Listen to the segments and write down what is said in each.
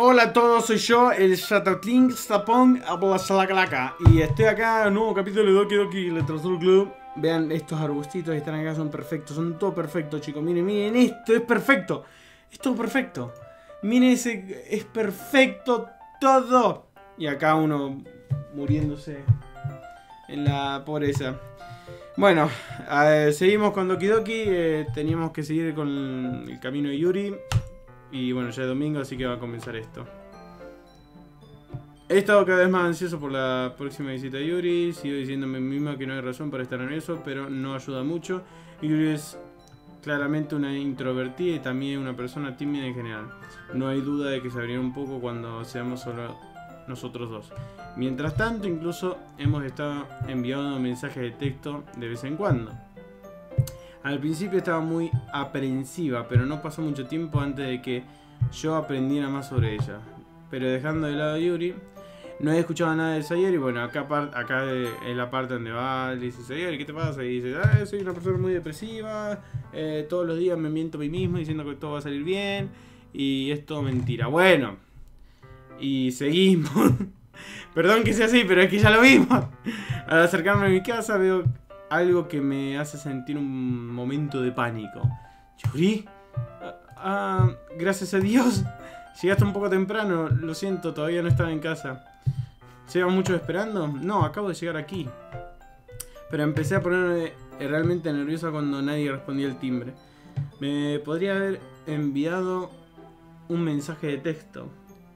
Hola a todos, soy yo, el Shatatlin Sapong Ablasalacalaca, y estoy acá en un nuevo capítulo de Doki Doki Literature Club. Vean, estos arbustitos que están acá son perfectos, son todo perfecto, chicos. Miren, miren, esto es perfecto, es todo perfecto. Miren ese, es perfecto todo. Y acá uno muriéndose en la pobreza. Bueno, seguimos con Doki Doki, teníamos que seguir con el camino de Yuri. Y bueno, ya es domingo, así que va a comenzar esto. He estado cada vez más ansioso por la próxima visita de Yuri. Sigo diciéndome a mí misma que no hay razón para estar nervioso, pero no ayuda mucho. Yuri es claramente una introvertida y también una persona tímida en general. No hay duda de que se abrirá un poco cuando seamos solo nosotros dos. Mientras tanto, incluso hemos estado enviando mensajes de texto de vez en cuando. Al principio estaba muy aprensiva, pero no pasó mucho tiempo antes de que yo aprendiera más sobre ella. Pero dejando de lado a Yuri, no he escuchado nada de Sayori. Bueno, acá es la parte donde va, le dice Sayori, ¿qué te pasa? Y dice, soy una persona muy depresiva, todos los días me miento a mí mismo diciendo que todo va a salir bien, y es todo mentira. Bueno, y seguimos. Perdón que sea así, pero es que ya lo vimos. Al acercarme a mi casa veo algo que me hace sentir un momento de pánico. ¿Yuri? Gracias a Dios. Llegaste un poco temprano, lo siento, todavía no estaba en casa. ¿Llevas mucho esperando? No, acabo de llegar aquí. Pero empecé a ponerme realmente nerviosa cuando nadie respondía el timbre. Me podría haber enviado un mensaje de texto.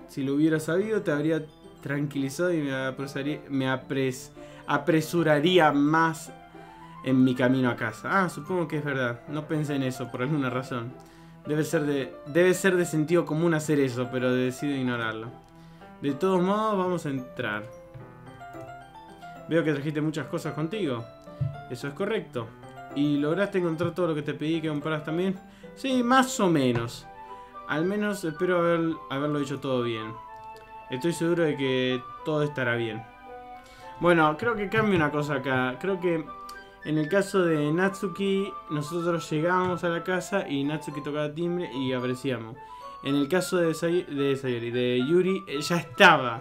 Si lo hubiera sabido, te habría tranquilizado y me apresuraría más en mi camino a casa. Ah, supongo que es verdad. No pensé en eso por alguna razón. Debe ser de sentido común hacer eso, pero decido ignorarlo. De todos modos, vamos a entrar. Veo que trajiste muchas cosas contigo. Eso es correcto. ¿Y lograste encontrar todo lo que te pedí que compraras también? Sí, más o menos. Al menos espero haberlo hecho todo bien. Estoy seguro de que todo estará bien. Bueno, creo que cambia una cosa acá. Creo que en el caso de Natsuki, nosotros llegábamos a la casa y Natsuki tocaba timbre y aparecíamos. En el caso de Yuri, ella estaba.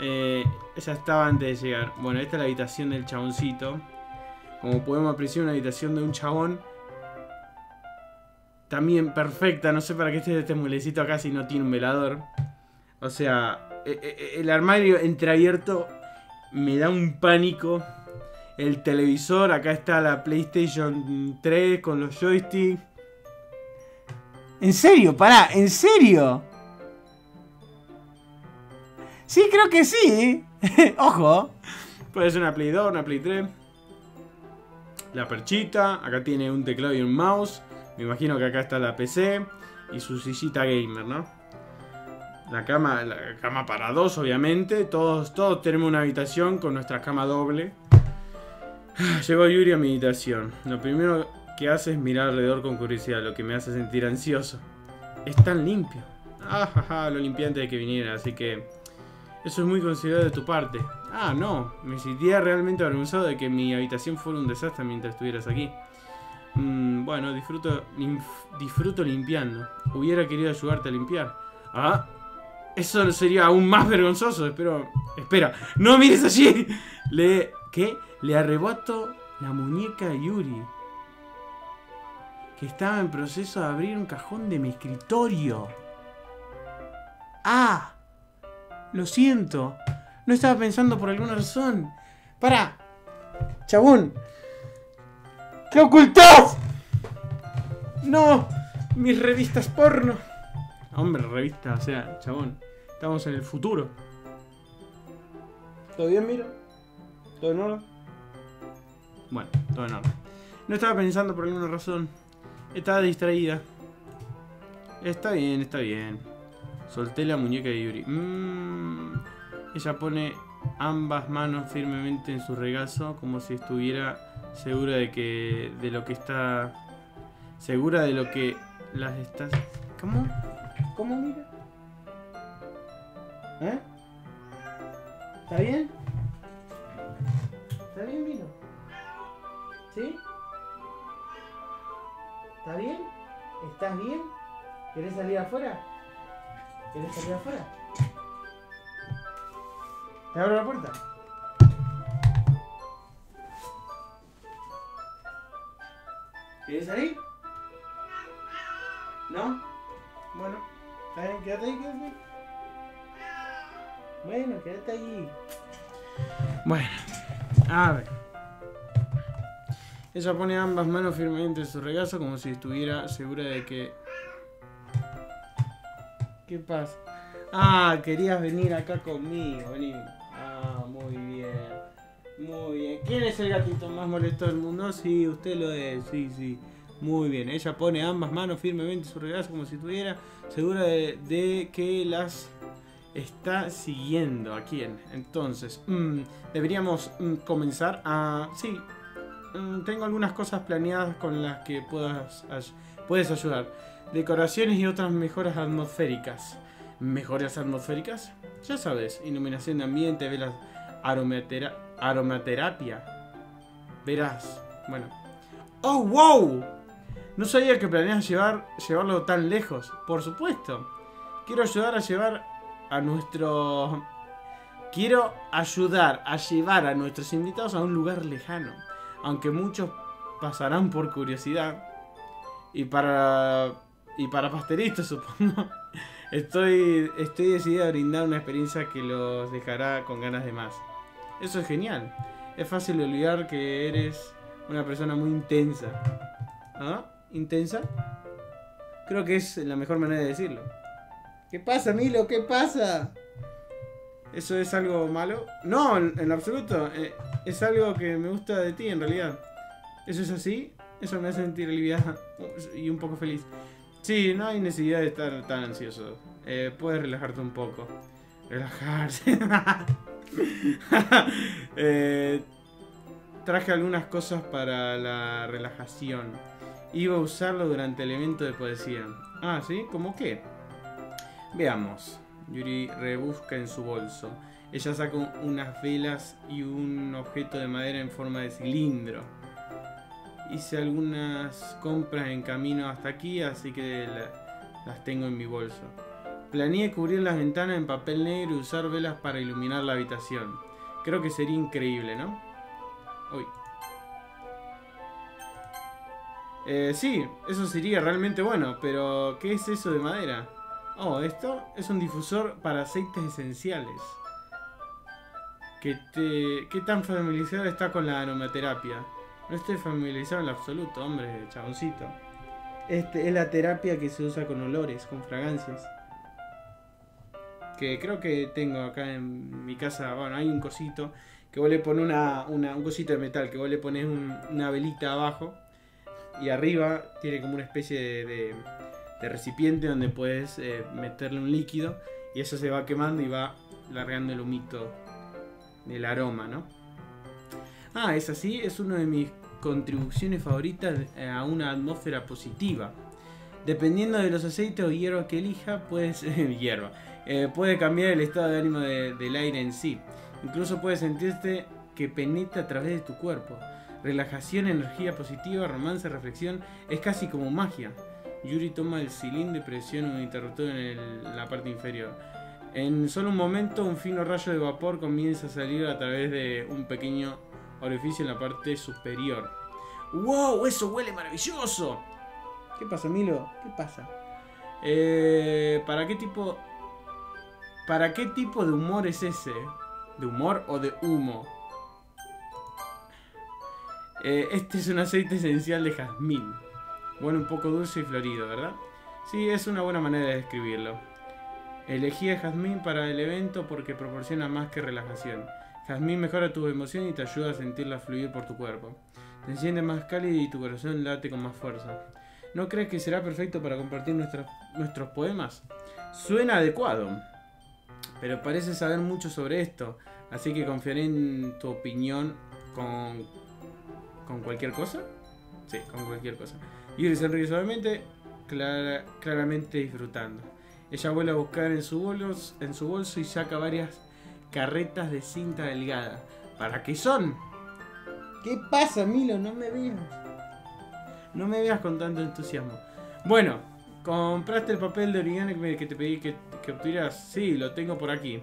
Ella estaba antes de llegar. Bueno, esta es la habitación del chaboncito. Como podemos apreciar, una habitación de un chabón. También perfecta, no sé para qué esté este mulecito acá si no tiene un velador. O sea, el armario entreabierto me da un pánico. El televisor, acá está la PlayStation 3 con los joysticks. ¿En serio? Pará, ¿en serio? Sí, creo que sí. Ojo. Puede ser una Play 2, una Play 3. La perchita, acá tiene un teclado y un mouse. Me imagino que acá está la PC y su sillita gamer, ¿no? La cama para dos, obviamente. Todos tenemos una habitación con nuestra cama doble. Llegó Yuri a mi habitación. Lo primero que hace es mirar alrededor con curiosidad, lo que me hace sentir ansioso. Es tan limpio. Ah, jaja, lo limpié antes de que viniera, así que eso es muy considerado de tu parte. Ah, no, me sentía realmente avergonzado de que mi habitación fuera un desastre mientras estuvieras aquí. Bueno, disfruto limpiando. Hubiera querido ayudarte a limpiar. Ah, eso sería aún más vergonzoso. Espera, no mires allí. Le arrebato la muñeca a Yuri, que estaba en proceso de abrir un cajón de mi escritorio. Ah, lo siento, no estaba pensando por alguna razón. Pará, chabón, ¿qué ocultás? No, mis revistas porno. Hombre, revistas, o sea, chabón, estamos en el futuro. ¿Todo bien, Miro? ¿Todo en orden? Bueno, todo en orden. No estaba pensando por alguna razón. Estaba distraída. Está bien, está bien. Solté la muñeca de Yuri. Ella pone ambas manos firmemente en su regazo, como si estuviera segura de lo que las estás. ¿Cómo? ¿Cómo, mira? ¿Eh? ¿Está bien? ¿Está bien, Milo? ¿Sí? ¿Está bien? ¿Estás bien? ¿Querés salir afuera? ¿Quieres salir afuera? ¿Te abro la puerta? ¿Quieres salir? ¿No? Bueno, quédate ahí, quédate ahí. Bueno, quédate ahí. Bueno, a ver. Ella pone ambas manos firmemente en su regazo como si estuviera segura de que... ¿Qué pasa? Ah, querías venir acá conmigo, vení. Ah, muy bien. Muy bien. ¿Quién es el gatito más molesto del mundo? Sí, usted lo es, sí, sí. Muy bien. Ella pone ambas manos firmemente en su regazo como si estuviera segura de que las... está siguiendo. ¿A quién? Entonces, deberíamos comenzar a... Sí, tengo algunas cosas planeadas con las que puedes ayudar. Decoraciones y otras mejoras atmosféricas. ¿Mejoras atmosféricas? Ya sabes, iluminación de ambiente, velas, aromaterapia. Verás, bueno. ¡Oh, wow! No sabía que planeas llevarlo tan lejos. Por supuesto. Quiero ayudar a llevar a nuestros invitados a un lugar lejano, aunque muchos pasarán por curiosidad. Y para pasteristas, supongo. Estoy decidida a brindar una experiencia que los dejará con ganas de más. Eso es genial. Es fácil olvidar que eres una persona muy intensa. ¿Ah? ¿Intensa? Creo que es la mejor manera de decirlo. ¿Qué pasa, Milo? ¿Qué pasa? ¿Eso es algo malo? No, en absoluto. Es algo que me gusta de ti, en realidad. ¿Eso es así? Eso me hace sentir aliviada y un poco feliz. Sí, no hay necesidad de estar tan ansioso. Puedes relajarte un poco. Relajarse. Traje algunas cosas para la relajación. Iba a usarlo durante el evento de poesía. Ah, ¿sí? ¿Cómo qué? Veamos. Yuri rebusca en su bolso. Ella saca unas velas y un objeto de madera en forma de cilindro. Hice algunas compras en camino hasta aquí, así que las tengo en mi bolso. Planeé cubrir las ventanas en papel negro y usar velas para iluminar la habitación. Creo que sería increíble, ¿no? Uy. Sí, eso sería realmente bueno, pero ¿qué es eso de madera? Oh, esto es un difusor para aceites esenciales. ¿Qué tan familiarizado está con la aromaterapia? No estoy familiarizado en lo absoluto, hombre, chaboncito. Este es la terapia que se usa con olores, con fragancias. Que creo que tengo acá en mi casa. Bueno, hay un cosito que vos le pones un cosito de metal, que vos le pones una velita abajo y arriba tiene como una especie de recipiente donde puedes meterle un líquido y eso se va quemando y va largando el humito del aroma, ¿no? Ah, es así, es una de mis contribuciones favoritas a una atmósfera positiva. Dependiendo de los aceites o hierba que elija, puede cambiar el estado de ánimo del aire en sí. Incluso puedes sentirte que penetra a través de tu cuerpo. Relajación, energía positiva, romance, reflexión, es casi como magia. Yuri toma el cilindro y presiona un interruptor en la parte inferior. En solo un momento, un fino rayo de vapor comienza a salir a través de un pequeño orificio en la parte superior. ¡Wow! ¡Eso huele maravilloso! ¿Qué pasa, Milo? ¿Qué pasa? ¿Para qué tipo de humor es ese? ¿De humor o de humo? Este es un aceite esencial de jazmín. Bueno, un poco dulce y florido, ¿verdad? Sí, es una buena manera de describirlo. Elegí a jazmín para el evento porque proporciona más que relajación. Jazmín mejora tus emociones y te ayuda a sentirlas fluir por tu cuerpo. Te sientes más cálido y tu corazón late con más fuerza. ¿No crees que será perfecto para compartir nuestros poemas? Suena adecuado, pero pareces saber mucho sobre esto, así que confiaré en tu opinión con cualquier cosa. Sí, con cualquier cosa. Yuri sonríe suavemente, claramente disfrutando. Ella vuelve a buscar en su bolso y saca varias carretas de cinta delgada. ¿Para qué son? ¿Qué pasa, Milo? No me veas. No me veas con tanto entusiasmo. Bueno, compraste el papel de origami que te pedí que, que obtuvieras. Sí, lo tengo por aquí.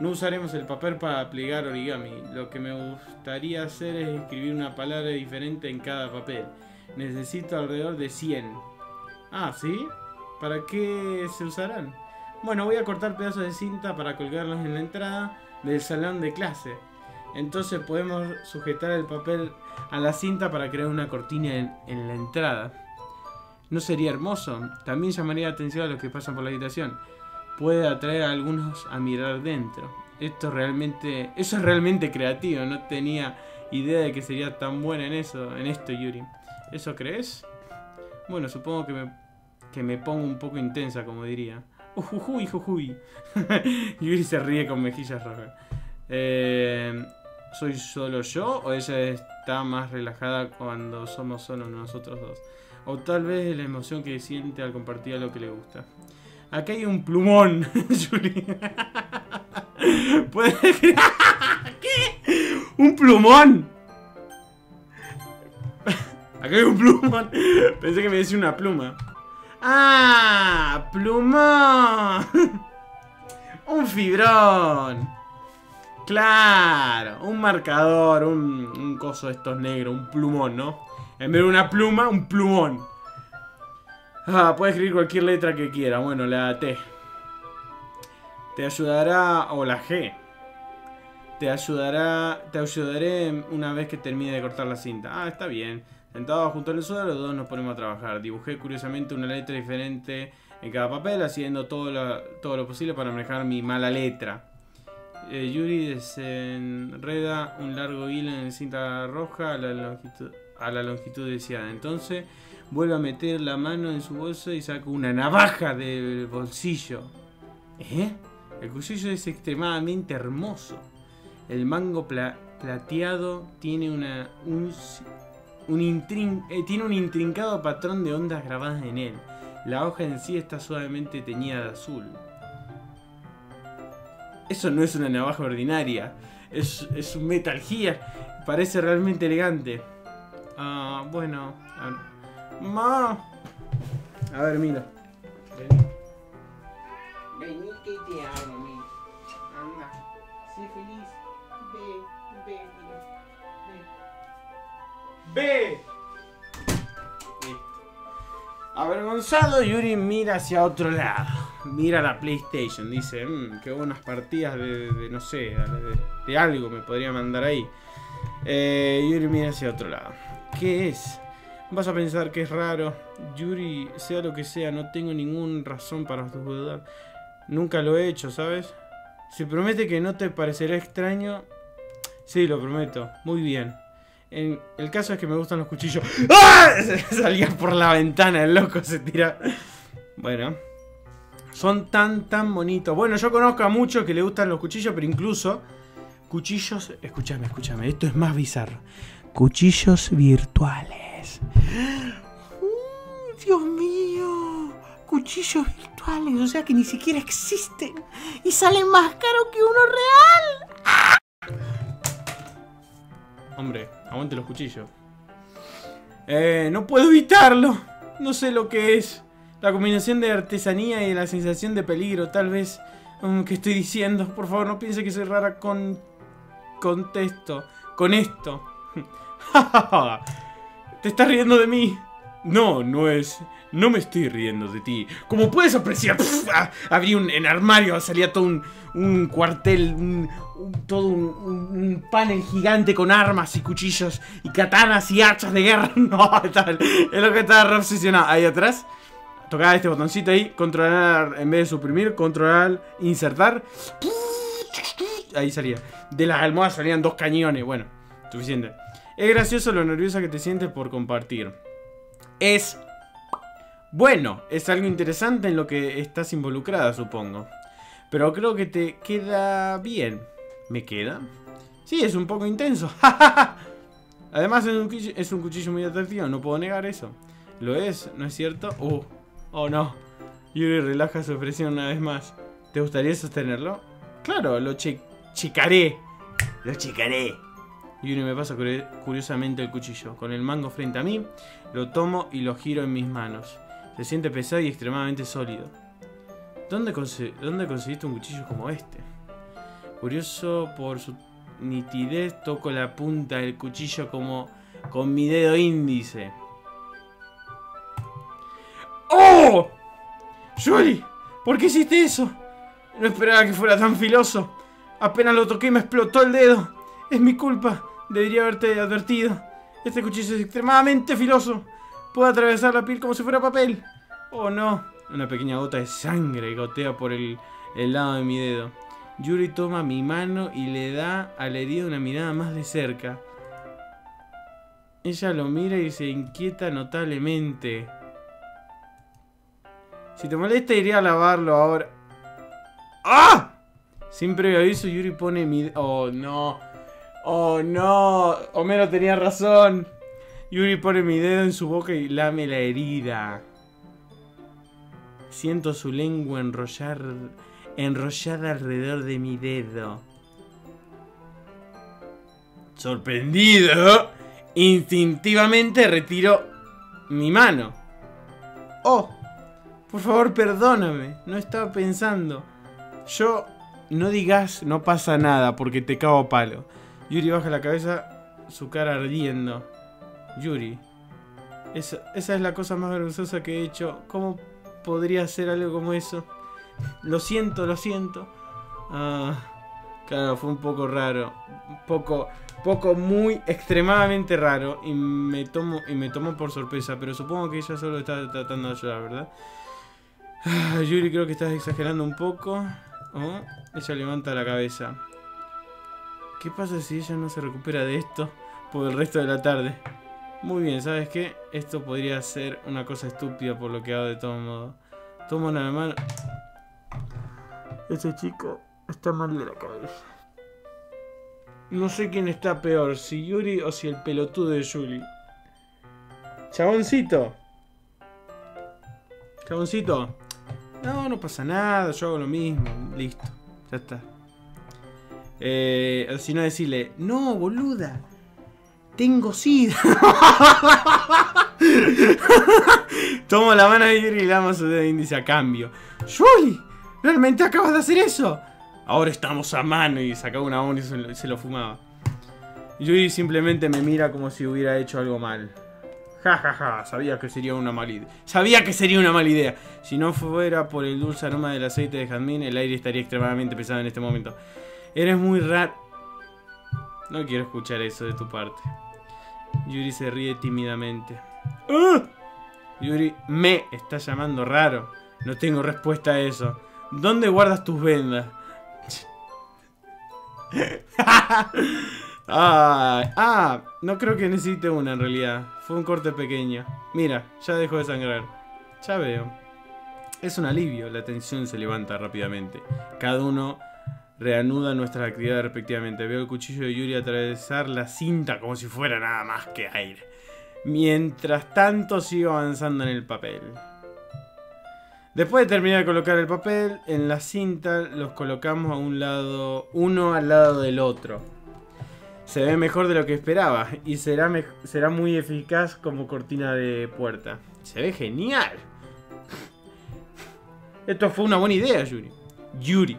No usaremos el papel para plegar origami. Lo que me gustaría hacer es escribir una palabra diferente en cada papel. Necesito alrededor de 100. Ah, ¿sí? ¿Para qué se usarán? Bueno, voy a cortar pedazos de cinta para colgarlos en la entrada del salón de clase. Entonces podemos sujetar el papel a la cinta para crear una cortina en la entrada. ¿No sería hermoso? También llamaría la atención a los que pasan por la habitación. Puede atraer a algunos a mirar dentro. Eso es realmente creativo. No tenía idea de que sería tan buena en eso, en esto, Yuri. ¿Eso crees? Bueno, supongo que me pongo un poco intensa, como diría. ¡Ujujuy, jujuy! Yuri se ríe con mejillas rojas. ¿Soy solo yo o ella está más relajada cuando somos solo nosotros dos? O tal vez la emoción que siente al compartir lo que le gusta. Acá hay un plumón, Yuri. ¿Puedes? ¿Qué? ¿Un plumón? Acá hay un plumón. Pensé que me decía una pluma. ¡Ah! ¡Plumón! Un fibrón. Claro, un marcador, un coso de estos negros, un plumón, ¿no? En vez de una pluma, un plumón. Ah, puede escribir cualquier letra que quiera. Bueno, la T. Te ayudará... o la G. Te ayudará... Te ayudaré una vez que termine de cortar la cinta. Ah, está bien. Sentados junto al suelo, los dos nos ponemos a trabajar. Dibujé curiosamente una letra diferente en cada papel, haciendo todo lo posible para manejar mi mala letra. Yuri desenreda un largo hilo en cinta roja a la longitud deseada. Entonces vuelve a meter la mano en su bolsa y saca una navaja del bolsillo. ¿Eh? El cuchillo es extremadamente hermoso. El mango plateado tiene un intrincado patrón de ondas grabadas en él. La hoja en sí está suavemente teñida de azul. Eso no es una navaja ordinaria. Es un Metal Gear. Parece realmente elegante. Ah, bueno. ¡Mamá! A ver, mira. Vení que te amo, mi. Anda. Sé feliz. Ve, mira. ¡Ve! Avergonzado, Yuri mira hacia otro lado. Mira la PlayStation. Dice, qué buenas partidas de no sé, de algo me podría mandar ahí. Yuri mira hacia otro lado. ¿Qué es? Vas a pensar que es raro. Yuri, sea lo que sea, no tengo ninguna razón para dudar. Nunca lo he hecho, ¿sabes? Se promete que no te parecerá extraño. Sí, lo prometo. Muy bien. El caso es que me gustan los cuchillos. ¡Ah! Salía por la ventana, el loco se tira. Bueno. Son tan bonitos. Bueno, yo conozco a muchos que le gustan los cuchillos, pero incluso... cuchillos... Escúchame, esto es más bizarro. Cuchillos virtuales. ¡Dios mío! Cuchillos virtuales, o sea que ni siquiera existen. Y salen más caros que uno real. ¡Ah! Hombre, aguante los cuchillos. No puedo evitarlo. No sé lo que es. La combinación de artesanía y la sensación de peligro, tal vez. ¿Qué estoy diciendo? Por favor, no piense que soy rara con esto. Te estás riendo de mí. No me estoy riendo de ti. Como puedes apreciar, abrí un armario, salía todo un cuartel, todo un panel gigante con armas y cuchillos y katanas y hachas de guerra. No, tal, es lo que estaba re obsesionado. Ahí atrás, tocaba este botoncito ahí, controlar, en vez de suprimir, controlar, insertar. Ahí salía. De las almohadas salían dos cañones. Bueno, suficiente. Es gracioso lo nerviosa que te sientes por compartir. Es bueno, es algo interesante en lo que estás involucrada, supongo. Pero creo que te queda bien. ¿Me queda? Sí, es un poco intenso. Además es un cuchillo muy atractivo, no puedo negar eso. Lo es, ¿no es cierto? Oh no. Yuri relaja su expresión una vez más. ¿Te gustaría sostenerlo? Claro, lo checaré. Lo checaré. Yuri me pasa curiosamente el cuchillo. Con el mango frente a mí, lo tomo y lo giro en mis manos. Se siente pesado y extremadamente sólido. ¿Dónde conseguiste un cuchillo como este? Curioso por su nitidez, toco la punta del cuchillo como con mi dedo índice. ¡Oh! ¡Yuri! ¿Por qué hiciste eso? No esperaba que fuera tan filoso. Apenas lo toqué y me explotó el dedo. Es mi culpa. Debería haberte advertido. Este cuchillo es extremadamente filoso. Puedo atravesar la piel como si fuera papel. ¡Oh, no! Una pequeña gota de sangre gotea por el lado de mi dedo. Yuri toma mi mano y le da a la herida una mirada más de cerca. Ella lo mira y se inquieta notablemente. Si te molesta, iré a lavarlo ahora. ¡Ah! Sin previo aviso, Yuri pone mi... ¡Oh, no! ¡Oh, no! Homero tenía razón. Yuri pone mi dedo en su boca y lame la herida. Siento su lengua enrollada alrededor de mi dedo. Sorprendido, instintivamente retiro mi mano. ¡Oh! Por favor, perdóname. No estaba pensando. Yo... No digas, no pasa nada, porque te cago a palo. Yuri baja la cabeza, su cara ardiendo. Yuri, esa es la cosa más vergonzosa que he hecho. ¿Cómo podría hacer algo como eso? Lo siento, lo siento. Ah, claro, fue un poco raro. Muy extremadamente raro. Y me tomó por sorpresa, pero supongo que ella solo está tratando de ayudar, ¿verdad? Ah, Yuri, creo que estás exagerando un poco. Oh, ella levanta la cabeza. ¿Qué pasa si ella no se recupera de esto por el resto de la tarde? Muy bien, ¿sabes qué? Esto podría ser una cosa estúpida por lo que hago de todo modo. Tomo la mano. Ese chico está mal de la cabeza. No sé quién está peor, si Yuri o si el pelotudo de Yuri. Chaboncito. Chaboncito. No, no pasa nada, yo hago lo mismo. Listo, ya está. Si no decirle, no, boluda, tengo sida. Tomo la mano de Yuri y le damos su dedo índice a cambio. Yuri, ¿realmente acabas de hacer eso? Ahora estamos a mano. Y sacaba una mano y se lo fumaba. Yuri simplemente me mira como si hubiera hecho algo mal. Ja, ja, ja, sabía que sería una mala idea. Sabía que sería una mala idea. Si no fuera por el dulce aroma del aceite de jazmín, el aire estaría extremadamente pesado en este momento. Eres muy raro. No quiero escuchar eso de tu parte. Yuri se ríe tímidamente. ¡Ah! Yuri, me está llamando raro. No tengo respuesta a eso. ¿Dónde guardas tus vendas? No creo que necesite una en realidad. Fue un corte pequeño. Mira, ya dejó de sangrar. Ya veo. Es un alivio. La tensión se levanta rápidamente. Cada uno reanuda nuestras actividades respectivamente. Veo el cuchillo de Yuri atravesar la cinta como si fuera nada más que aire. Mientras tanto, sigo avanzando en el papel. Después de terminar de colocar el papel en la cinta, los colocamos a un lado, uno al lado del otro. Se ve mejor de lo que esperaba y será muy eficaz como cortina de puerta. ¡Se ve genial! Esto fue una buena idea, Yuri.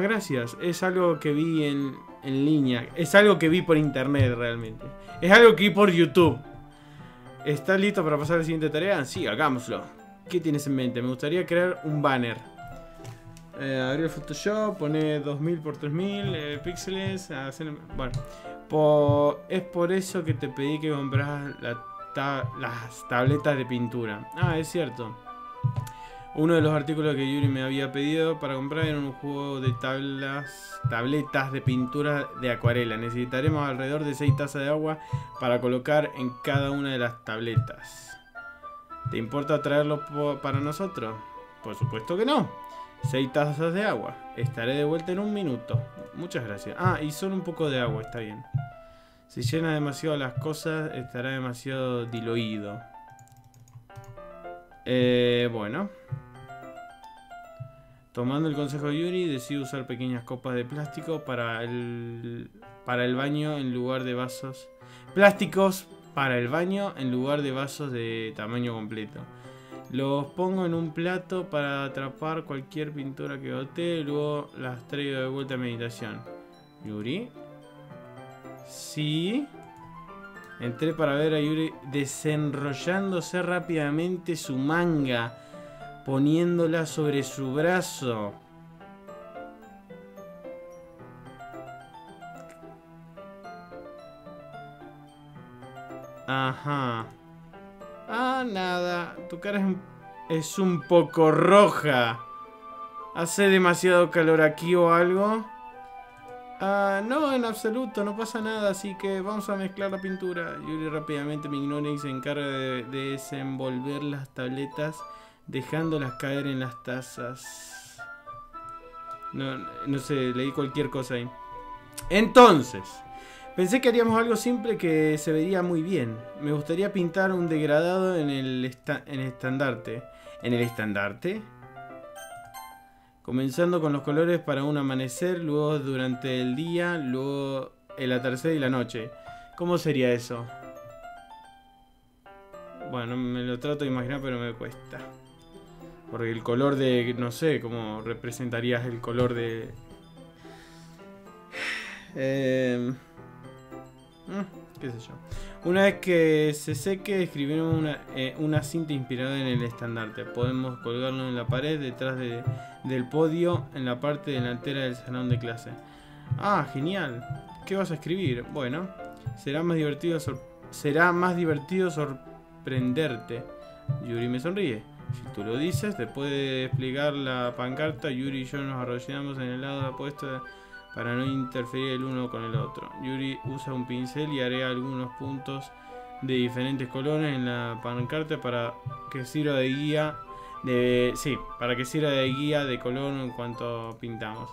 Gracias. Es algo que vi en línea. Es algo que vi por internet realmente. Es algo que vi por YouTube. ¿Estás listo para pasar a la siguiente tarea? Sí, hagámoslo. ¿Qué tienes en mente? Me gustaría crear un banner. Abrir el Photoshop, poner 2000 por 3000 píxeles, hacer... Bueno, es por eso que te pedí que compras las tabletas de pintura. Ah, es cierto. Uno de los artículos que Yuri me había pedido para comprar era un juego de tabletas de pintura de acuarela. Necesitaremos alrededor de 6 tazas de agua para colocar en cada una de las tabletas. ¿Te importa traerlo para nosotros? Por supuesto que no. 6 tazas de agua. Estaré de vuelta en un minuto. Muchas gracias. Ah, y solo un poco de agua, está bien. Si llena demasiado las cosas, estará demasiado diluido. Bueno. Tomando el consejo de Yuri, decido usar pequeñas copas de plástico para el baño en lugar de vasos. Plásticos para el baño en lugar de vasos de tamaño completo. Los pongo en un plato para atrapar cualquier pintura que bote. Luego las traigo de vuelta a meditación. ¿Yuri? Sí. Entré para ver a Yuri desenrollándose rápidamente su manga, poniéndola sobre su brazo. Ajá. Ah, nada. Tu cara es un poco roja. ¿Hace demasiado calor aquí o algo? Ah, no, en absoluto. No pasa nada. Así que vamos a mezclar la pintura. Yuri rápidamente me ignora y se encarga de desenvolver las tabletas, dejándolas caer en las tazas. No sé, leí cualquier cosa ahí. Entonces... pensé que haríamos algo simple que se vería muy bien. Me gustaría pintar un degradado en el estandarte. ¿En el estandarte? Comenzando con los colores para un amanecer, luego durante el día, luego el atardecer y la noche. ¿Cómo sería eso? Bueno, me lo trato de imaginar, pero me cuesta. Porque el color de... no sé, ¿cómo representarías el color de...? Qué sé yo. Una vez que se seque, escribimos una cinta inspirada en el estandarte. Podemos colgarlo en la pared detrás del podio, en la parte delantera del salón de clase. Ah, genial. ¿Qué vas a escribir? Bueno, será más divertido sorprenderte. Yuri me sonríe. Si tú lo dices. Después de desplegar la pancarta, Yuri y yo nos arrodillamos en el lado opuesto para no interferir el uno con el otro. Yuri usa un pincel y haré algunos puntos de diferentes colores en la pancarta para que sirva de guía de... sí, para que sirva de guía de color en cuanto pintamos.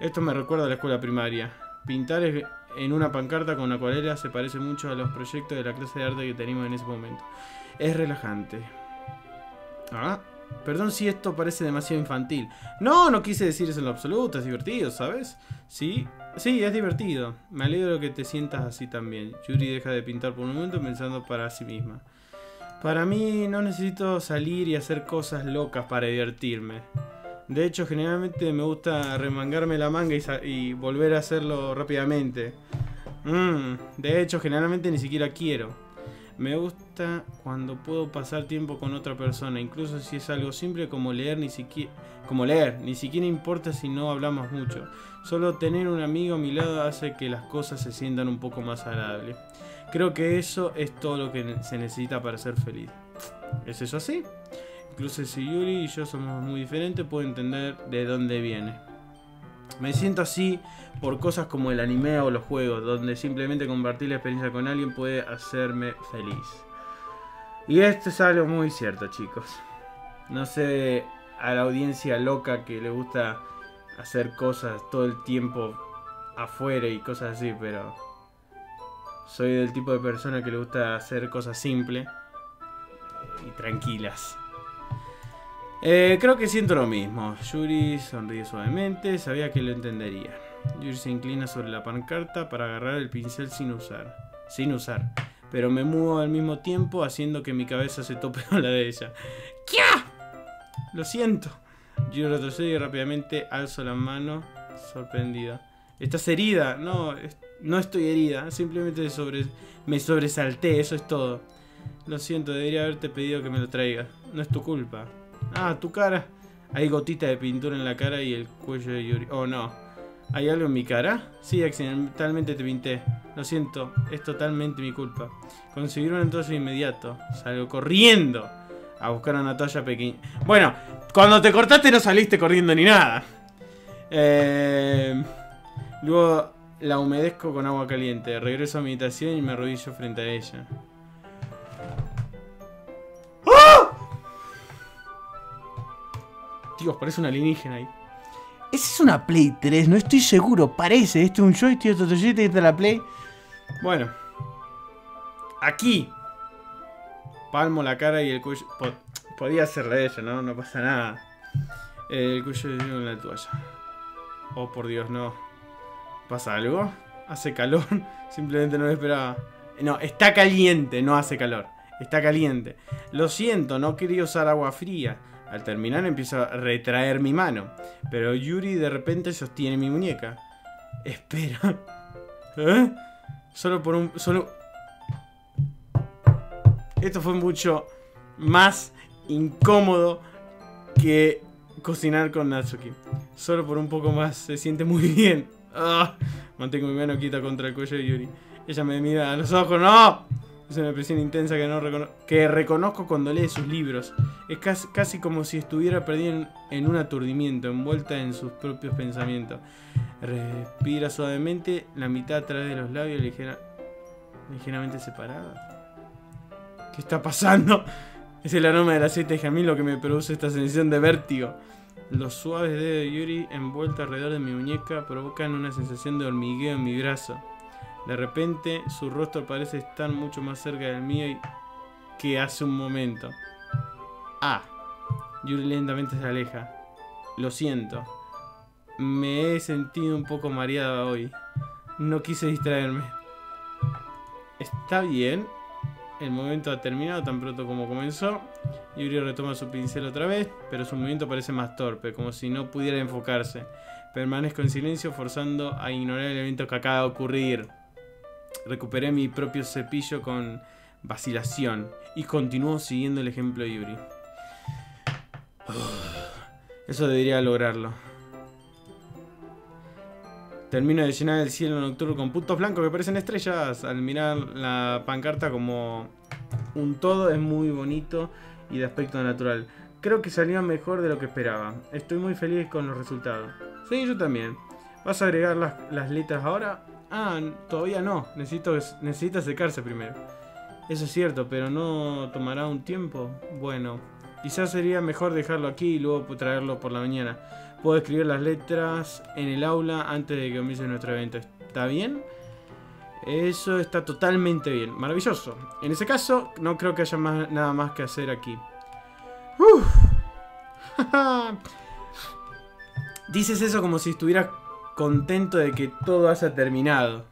Esto me recuerda a la escuela primaria. Pintar en una pancarta con acuarela se parece mucho a los proyectos de la clase de arte que teníamos en ese momento. Es relajante. Ah, perdón si esto parece demasiado infantil. No, no quise decir eso en lo absoluto. Es divertido, ¿sabes? Sí, sí, es divertido. Me alegro que te sientas así también. Yuri deja de pintar por un momento pensando para sí misma. Para mí no necesito salir y hacer cosas locas para divertirme. De hecho, generalmente me gusta remangarme la manga y volver a hacerlo rápidamente. De hecho, generalmente ni siquiera quiero. Me gusta cuando puedo pasar tiempo con otra persona, incluso si es algo simple como leer, ni siquiera importa si no hablamos mucho. Solo tener un amigo a mi lado hace que las cosas se sientan un poco más agradables. Creo que eso es todo lo que se necesita para ser feliz. ¿Es eso así? Incluso si Yuri y yo somos muy diferentes, puedo entender de dónde viene. Me siento así por cosas como el anime o los juegos, donde simplemente compartir la experiencia con alguien puede hacerme feliz. Y esto es algo muy cierto, chicos. No sé a la audiencia loca que le gusta hacer cosas todo el tiempo afuera y cosas así, pero soy del tipo de persona que le gusta hacer cosas simples y tranquilas. Creo que siento lo mismo. Yuri sonríe suavemente. Sabía que lo entendería. Yuri se inclina sobre la pancarta para agarrar el pincel sin usar. Pero me muevo al mismo tiempo, haciendo que mi cabeza se tope con la de ella. ¿Qué? Lo siento. Yuri retrocede y rápidamente alzo la mano, sorprendida. ¿Estás herida? No, no estoy herida. Simplemente me sobresalté, eso es todo. Lo siento, debería haberte pedido que me lo traigas. No es tu culpa. Ah, tu cara. Hay gotitas de pintura en la cara y el cuello de Yuri. Oh, no. ¿Hay algo en mi cara? Sí, accidentalmente te pinté. Lo siento, es totalmente mi culpa. Conseguir un entorno inmediato. Salgo corriendo a buscar una toalla pequeña. Bueno, cuando te cortaste no saliste corriendo ni nada. Luego la humedezco con agua caliente. Regreso a mi habitación y me arrodillo frente a ella. Dios, parece una alienígena ahí. Esa es una Play 3, no estoy seguro. Parece, este es un joystick, otro joystick, este es la Play. Bueno. Aquí. Palmo la cara y el cuello. Podía hacerla ella, ¿no? No pasa nada. El cuello en la toalla. Oh, por Dios, no. ¿Pasa algo? Hace calor. Simplemente no lo esperaba. No, está caliente, no hace calor. Está caliente. Lo siento, no quería usar agua fría. Al terminar empiezo a retraer mi mano, pero Yuri de repente sostiene mi muñeca. Espera. ¿Eh? Solo por un... Esto fue mucho más incómodo que cocinar con Natsuki. Solo por un poco más, se siente muy bien. ¡Ah! Mantengo mi mano quieta contra el cuello de Yuri. Ella me mira a los ojos. ¡No! Es una presión intensa que no reconozco cuando lee sus libros. Es casi como si estuviera perdida en un aturdimiento, envuelta en sus propios pensamientos. Respira suavemente, la mitad a través de los labios, ligeramente separada. ¿Qué está pasando? Es el aroma del aceite de jazmín lo que me produce esta sensación de vértigo. Los suaves dedos de Yuri envueltos alrededor de mi muñeca provocan una sensación de hormigueo en mi brazo. De repente, su rostro parece estar mucho más cerca del mío que hace un momento. Ah, Yuri lentamente se aleja. Lo siento. Me he sentido un poco mareada hoy. No quise distraerme. Está bien. El momento ha terminado tan pronto como comenzó. Yuri retoma su pincel otra vez, pero su movimiento parece más torpe, como si no pudiera enfocarse. Permanezco en silencio, forzando a ignorar el evento que acaba de ocurrir. Recuperé mi propio cepillo con vacilación y continuó siguiendo el ejemplo de Yuri. Eso debería lograrlo. Termino de llenar el cielo nocturno con puntos blancos que parecen estrellas. Al mirar la pancarta como un todo, es muy bonito y de aspecto natural. Creo que salió mejor de lo que esperaba. Estoy muy feliz con los resultados. Sí, yo también. ¿Vas a agregar las letras ahora? Ah, todavía no. Necesita secarse primero. Eso es cierto, pero ¿no tomará un tiempo? Bueno, quizás sería mejor dejarlo aquí y luego traerlo por la mañana. Puedo escribir las letras en el aula antes de que comience nuestro evento. ¿Está bien? Eso está totalmente bien. Maravilloso. En ese caso, no creo que haya nada más que hacer aquí. ¡Uf! Dices eso como si estuvieras contento de que todo haya terminado.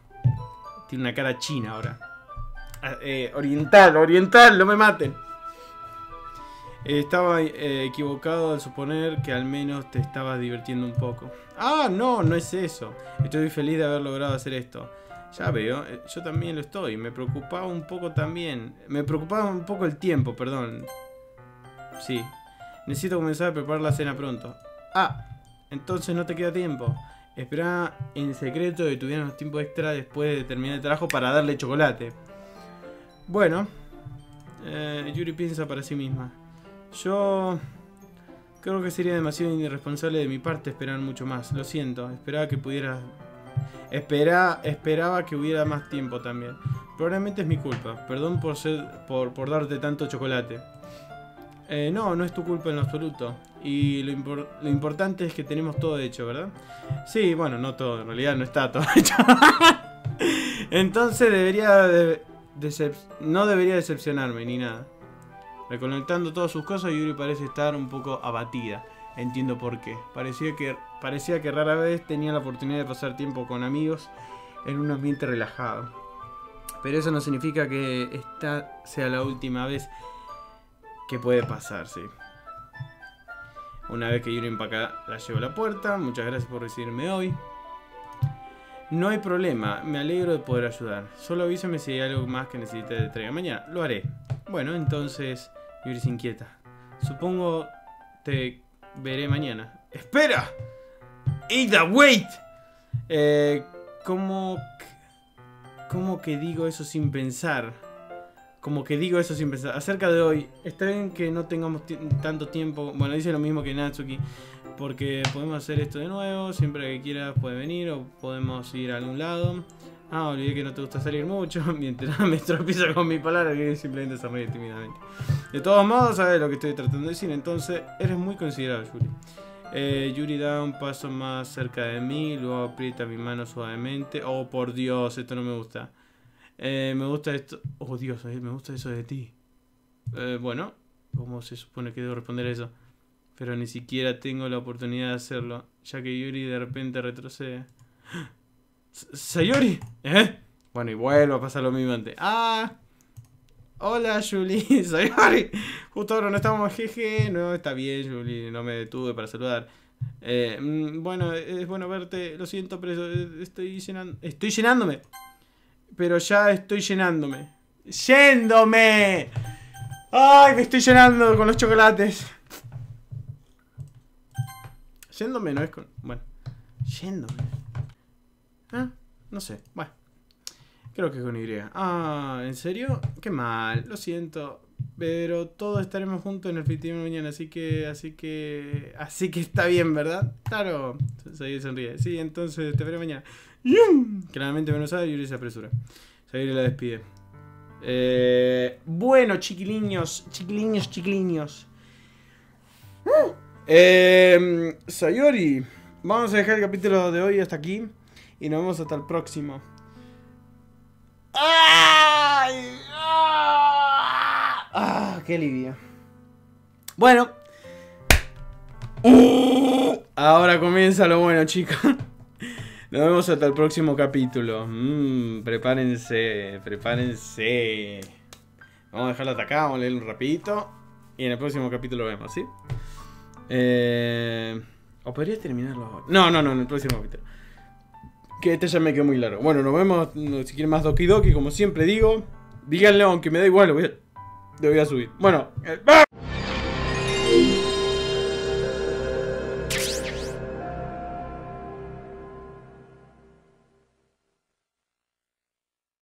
Tiene una cara china ahora. Oriental, no me maten. Estaba equivocado al suponer que al menos te estabas divirtiendo un poco. Ah, no, no es eso. Estoy feliz de haber logrado hacer esto. Ya veo, yo también lo estoy. Me preocupaba un poco también. Me preocupaba un poco el tiempo, perdón. Sí. Necesito comenzar a preparar la cena pronto. Ah. Entonces no te queda tiempo. Espera en secreto que tuviéramos tiempo extra después de terminar el trabajo para darle chocolate. Bueno, Yuri piensa para sí misma. Yo creo que sería demasiado irresponsable de mi parte esperar mucho más. Lo siento, esperaba que hubiera más tiempo también. Probablemente es mi culpa. Perdón por darte tanto chocolate. No, no es tu culpa en absoluto. Y lo importante es que tenemos todo hecho, ¿verdad? Sí, bueno, no todo, en realidad no está todo hecho. Entonces no debería decepcionarme ni nada. Reconectando todas sus cosas, Yuri parece estar un poco abatida. Entiendo por qué. Parecía que rara vez tenía la oportunidad de pasar tiempo con amigos en un ambiente relajado. Pero eso no significa que esta sea la última vez que puede pasar, sí. Una vez que Yuri empaca, la llevo a la puerta. Muchas gracias por recibirme hoy. No hay problema, me alegro de poder ayudar. Solo avísame si hay algo más que necesite de entrega mañana. Lo haré. Bueno, entonces, Yuri se inquieta. Supongo te veré mañana. ¡Espera! ¡Ada, wait! ¿Cómo que digo eso sin pensar? Acerca de hoy, está bien que no tengamos tanto tiempo. Bueno, dice lo mismo que Natsuki. Porque podemos hacer esto de nuevo. Siempre que quieras puedes venir o podemos ir a algún lado. Ah, olvidé que no te gusta salir mucho. Mientras me tropiezo con mi palabra, que simplemente se ríe tímidamente. De todos modos, sabes lo que estoy tratando de decir. Entonces, eres muy considerado, Yuri. Yuri da un paso más cerca de mí. Luego aprieta mi mano suavemente. Oh, por Dios, esto no me gusta. Me gusta esto. Oh, Dios, me gusta eso de ti. Bueno, ¿cómo se supone que debo responder eso? Pero ni siquiera tengo la oportunidad de hacerlo, ya que Yuri de repente retrocede. ¡Sayori! ¿Eh? Bueno, y vuelvo a pasar lo mismo antes. ¡Ah! Hola, Yuri, soy Yuri. Justo ahora no estamos, jeje. No, está bien, Yuri, no me detuve para saludar. Bueno, es bueno verte. Lo siento, pero estoy llenando. Estoy llenándome. Pero ya estoy llenándome. ¡Yéndome! ¡Ay, me estoy llenando con los chocolates! Yéndome, no es con... Bueno. Yéndome. Ah, no sé. Bueno. Creo que es con Y. Ah, ¿en serio? Qué mal. Lo siento. Pero todos estaremos juntos en el festín de mañana. Así que está bien, ¿verdad? Claro. Sayori sonríe. Sí, entonces te veré mañana. ¡Yum! Claramente menos sabe, Yuri se apresura. Sayori la despide. Bueno, chiquiliños. Sayori, vamos a dejar el capítulo de hoy hasta aquí y nos vemos hasta el próximo. ¡Ay! ¡Ah! ¡Qué alivio! Bueno, ahora comienza lo bueno, chicos. Nos vemos hasta el próximo capítulo. Prepárense. Vamos a dejarlo hasta acá, vamos a leer un rapidito. Y en el próximo capítulo lo vemos, ¿sí? O podría terminarlo. No, en el próximo capítulo. Que este ya me quedó muy largo. Bueno, nos vemos. Si quieren más Doki Doki, como siempre digo, díganlo, aunque me da igual, lo voy a subir. Bueno, ¡ah!